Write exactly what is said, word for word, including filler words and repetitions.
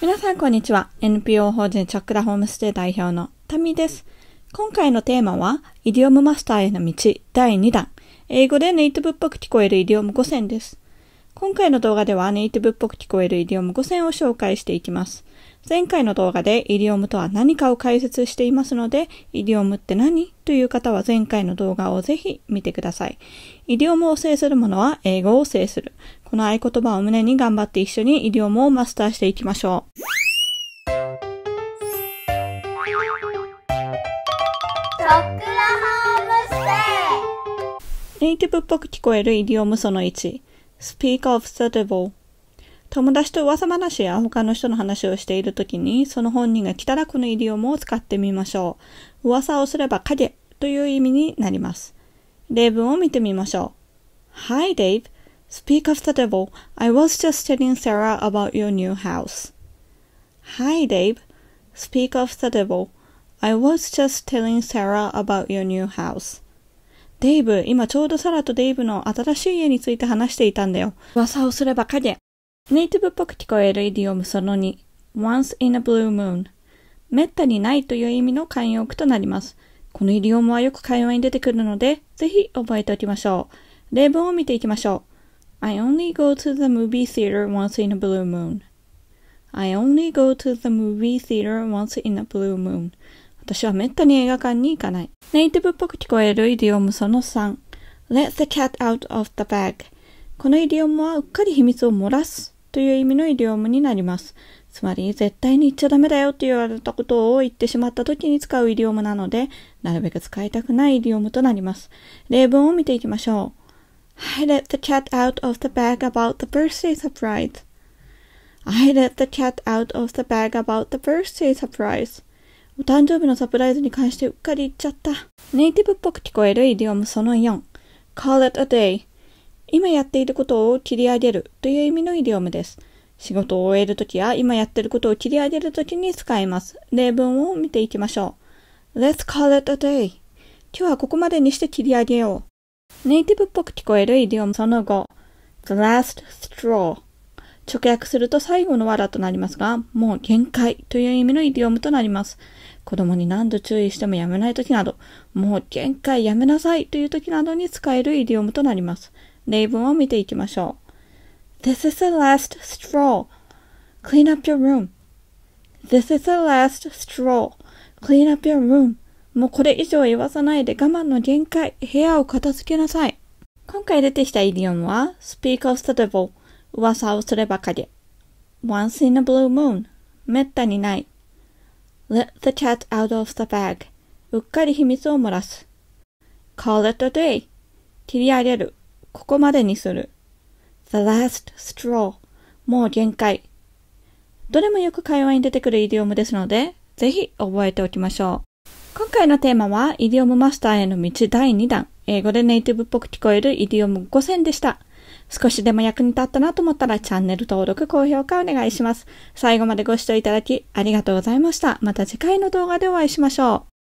皆さんこんにちは。 エヌピーオー 法人チャクラホームステイ代表のタミです。今回のテーマは、イディオムマスターへの道だいにだん、英語でネイティブっぽく聞こえるイディオムごせんです。今回の動画ではネイティブっぽく聞こえるイディオムごせんを紹介していきます。前回の動画でイディオムとは何かを解説していますので、イディオムって何という方は前回の動画をぜひ見てください。イディオムを制する者は英語を制する。この合言葉を胸に頑張って一緒にイディオムをマスターしていきましょう。ネイティブっぽく聞こえるイディオムそのいち、speak of the devil。友達と噂話や他の人の話をしているときに、その本人が来たらこのイディオムを使ってみましょう。噂をすれば影という意味になります。例文を見てみましょう。Hi Dave, speak of the devil. I was just telling Sarah about your new house. Hi Dave, speak of the devil.I was just telling Sarah about your new house. デイブ、今ちょうどサラとデイブの新しい家について話していたんだよ。噂をすれば影。ネイティブっぽく聞こえるイディオムそのに、once in a blue moon。めったにないという意味の慣用句となります。このイディオムはよく会話に出てくるので、ぜひ覚えておきましょう。例文を見ていきましょう。I only go to the movie theater once in a blue moon. I only go to the movie theater once in a blue moon.私はめったに映画館に行かない。ネイティブっぽく聞こえるイディオムそのさん。Let the cat out of the bag。このイディオムはうっかり秘密を漏らすという意味のイディオムになります。つまり、絶対に言っちゃダメだよと言われたことを言ってしまった時に使うイディオムなので、なるべく使いたくないイディオムとなります。例文を見ていきましょう。I let the cat out of the bag about the birthday surprise. I let the cat out of the bag about the birthday surprise.お誕生日のサプライズに関してうっかり言っちゃった。ネイティブっぽく聞こえるイディオムそのよん。Call it a day。今やっていることを切り上げるという意味のイディオムです。仕事を終えるときや今やっていることを切り上げるときに使います。例文を見ていきましょう。Let's call it a day。今日はここまでにして切り上げよう。ネイティブっぽく聞こえるイディオムそのご。The last straw。直訳すると最後の藁となりますが、もう限界という意味のイディオムとなります。子供に何度注意してもやめないときなど、もう限界やめなさいというときなどに使えるイディオムとなります。例文を見ていきましょう。This is the last straw. Clean up your room. This is the last straw. Clean up your room. もうこれ以上言わさないで我慢の限界、部屋を片付けなさい。今回出てきたイディオムは、speak of the devil。噂をすれば影。once in a blue moon。めったにない。let the cat out of the bag。うっかり秘密を漏らす。call it a day。切り上げる。ここまでにする。the last straw。もう限界。どれもよく会話に出てくるイディオムですので、ぜひ覚えておきましょう。今回のテーマは、イディオムマスターへの道だいにだん、英語でネイティブっぽく聞こえるイディオムごせんでした。少しでも役に立ったなと思ったらチャンネル登録、高評価お願いします。最後までご視聴いただきありがとうございました。また次回の動画でお会いしましょう。